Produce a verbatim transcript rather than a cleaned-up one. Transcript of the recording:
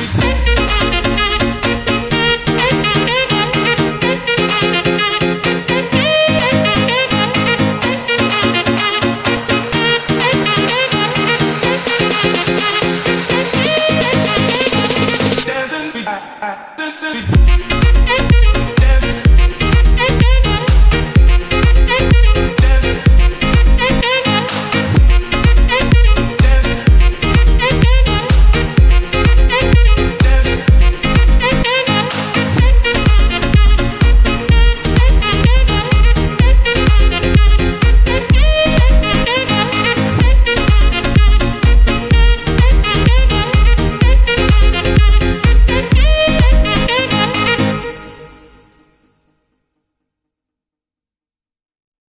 I